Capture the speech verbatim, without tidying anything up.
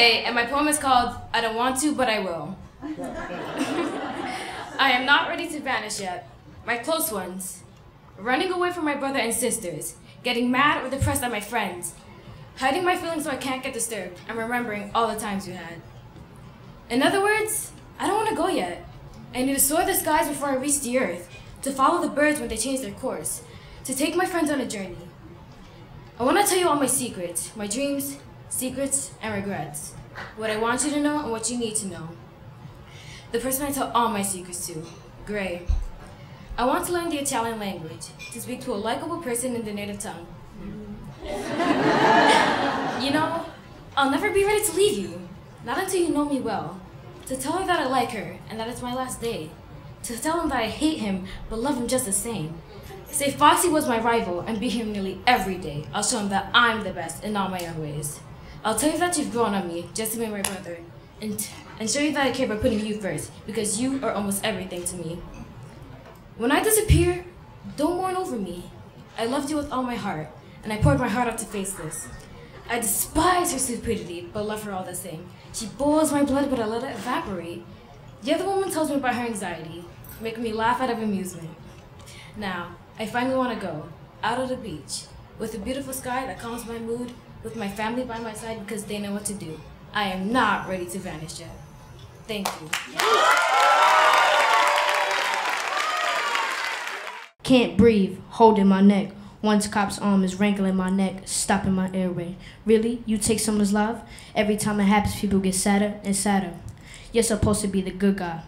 Osei, and my poem is called I Don't Want To, But I Will. I am not ready to vanish yet. My close ones, running away from my brother and sisters, getting mad or depressed at my friends, hiding my feelings so I can't get disturbed, and remembering all the times we had. In other words, I don't want to go yet. I need to soar the skies before I reach the earth, to follow the birds when they change their course, to take my friends on a journey. I want to tell you all my secrets, my dreams, secrets, and regrets, what I want you to know and what you need to know. The person I tell all my secrets to, Gray. I want to learn the Italian language, to speak to a likable person in the native tongue. Mm-hmm. You know, I'll never be ready to leave you, not until you know me well, to tell her that I like her and that it's my last day, to tell him that I hate him but love him just the same. Say Foxy was my rival and beat him nearly every day. I'll show him that I'm the best in all my own ways. I'll tell you that you've grown on me just to be my brother, and, and show you that I care by putting you first, because you are almost everything to me. When I disappear, don't mourn over me. I loved you with all my heart, and I poured my heart out to face this. I despise her stupidity, but love her all the same. She boils my blood, but I let it evaporate. The other woman tells me about her anxiety, making me laugh out of amusement. Now, I finally want to go, out of the beach, with a beautiful sky that calms my mood, with my family by my side because they know what to do. I am not ready to vanish yet. Thank you. Can't breathe, holding my neck. One cop's arm is wrangling my neck, stopping my airway. Really? You take someone's life? Every time it happens, people get sadder and sadder. You're supposed to be the good guy.